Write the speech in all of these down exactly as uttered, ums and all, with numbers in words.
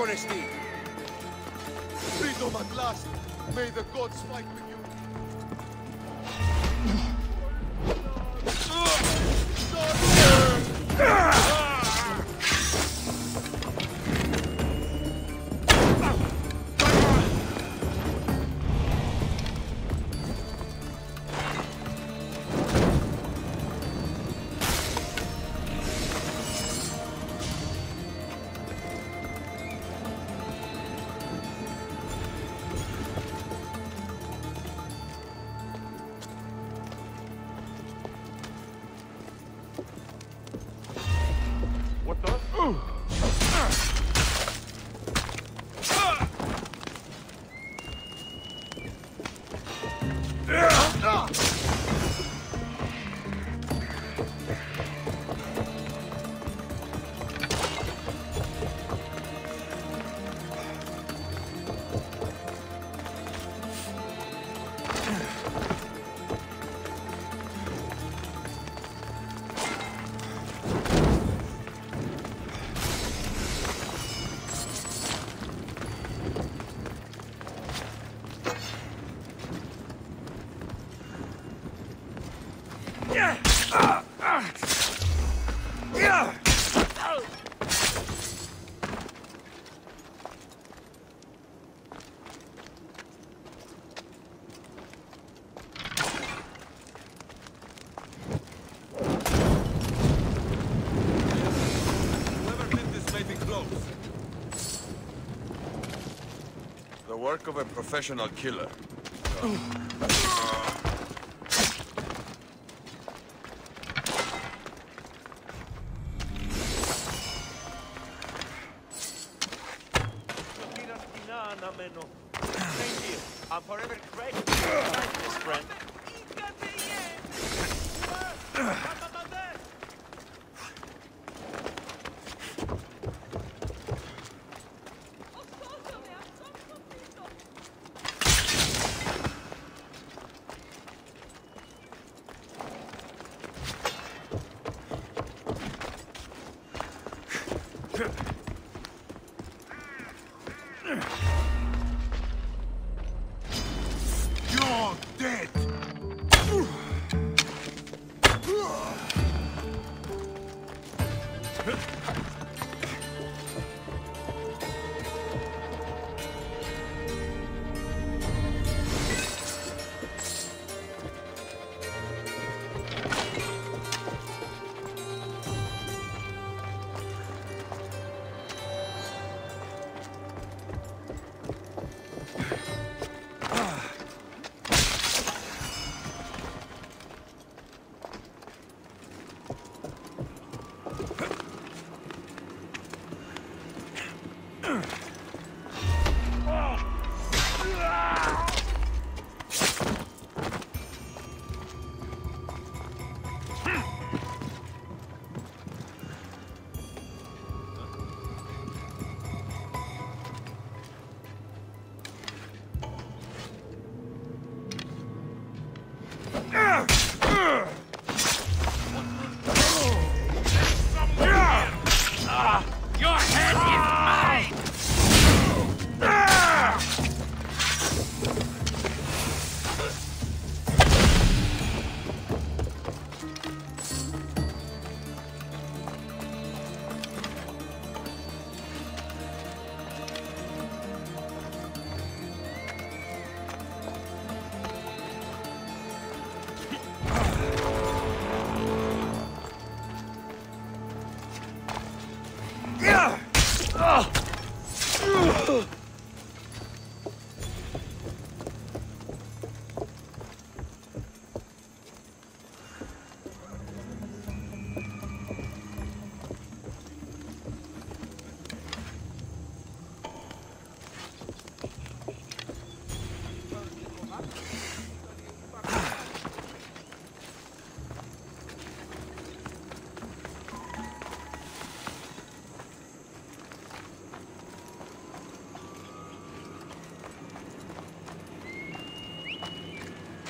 Honesty. Freedom at last. May the gods fight with you. Work of a professional killer. Oh. I'm forever grateful for your kindness, friend.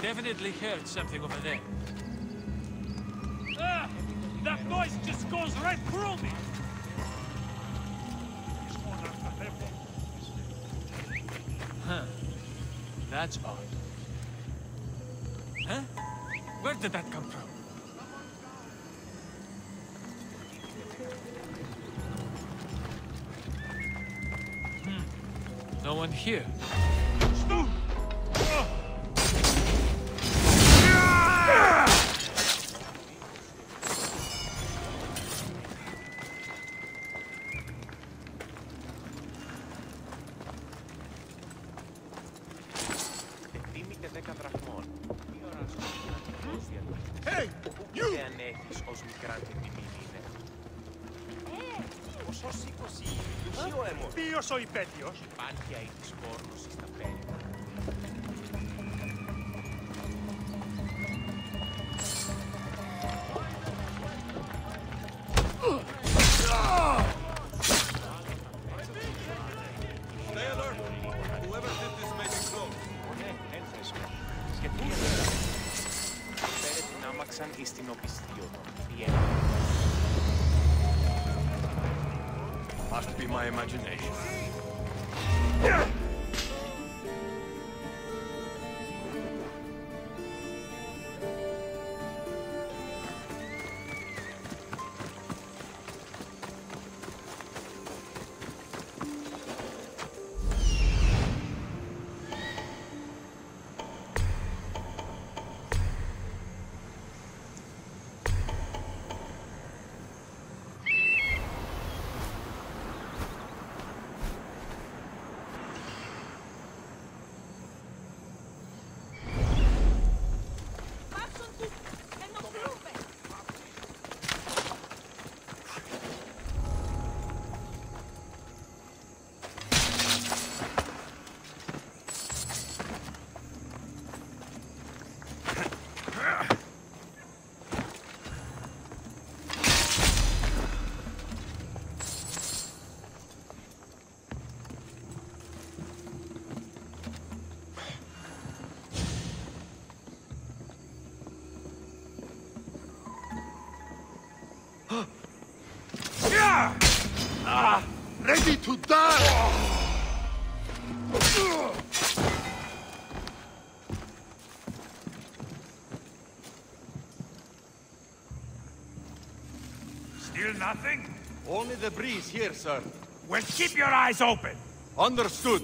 Definitely heard something over there. Ah! That noise just goes right through me! Huh. That's odd. Huh? Where did that come from? Hmm. No one here. Ποιος ο υπέτειος; Υπάρχει αίτης πόρνωση στα πέλη. To die! Still nothing? Only the breeze here, sir. Well, keep your eyes open. Understood.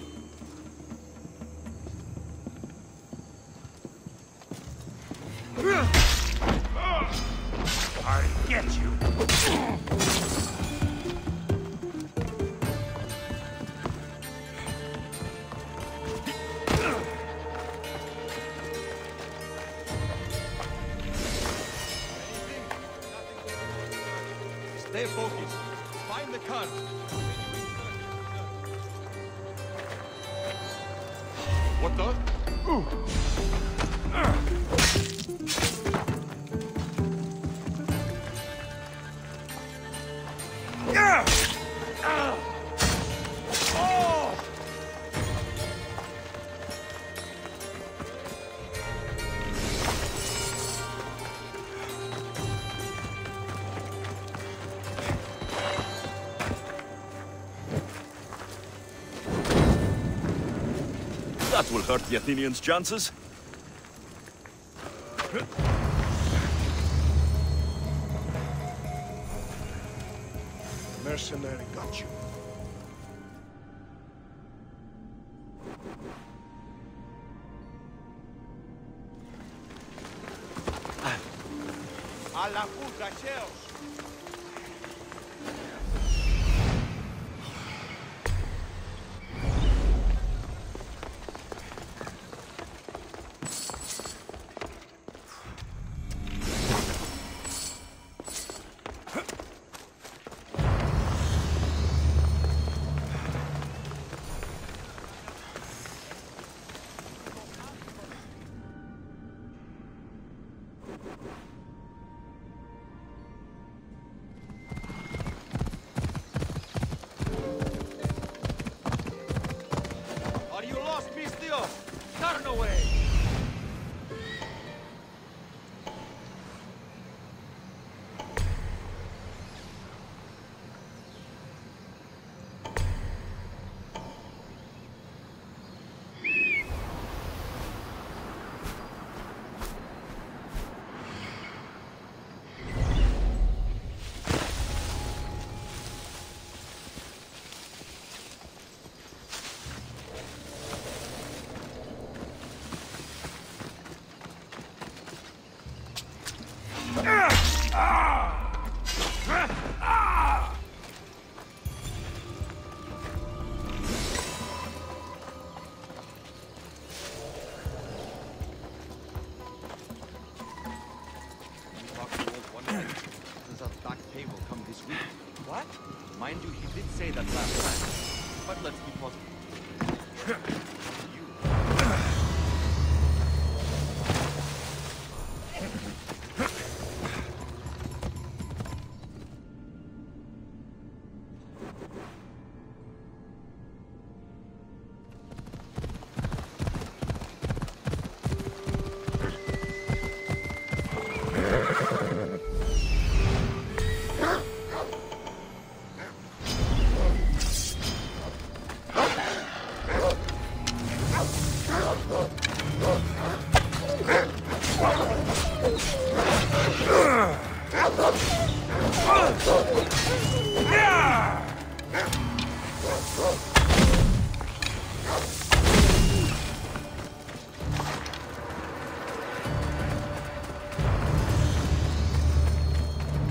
I'll get you. That will hurt the Athenians' chances. Mercenary got you. A la puta, Zeus! Are you lost, Mistio? Turn away!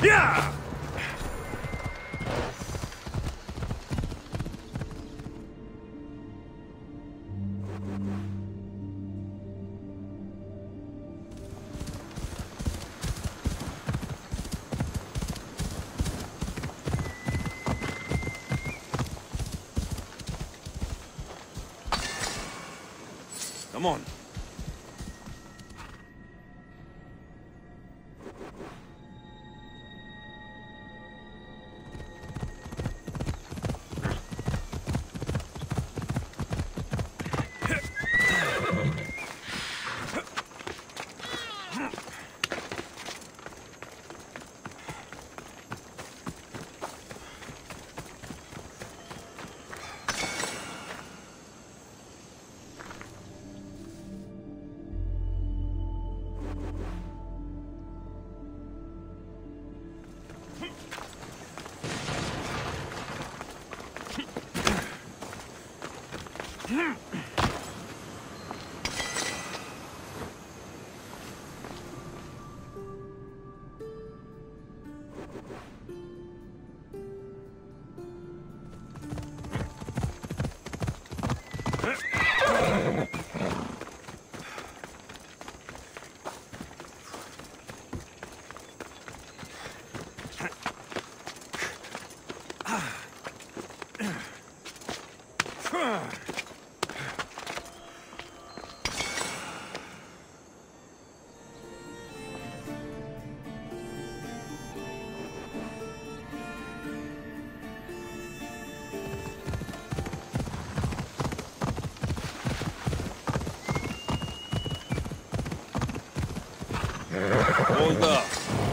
Yeah! Come on. Hold up.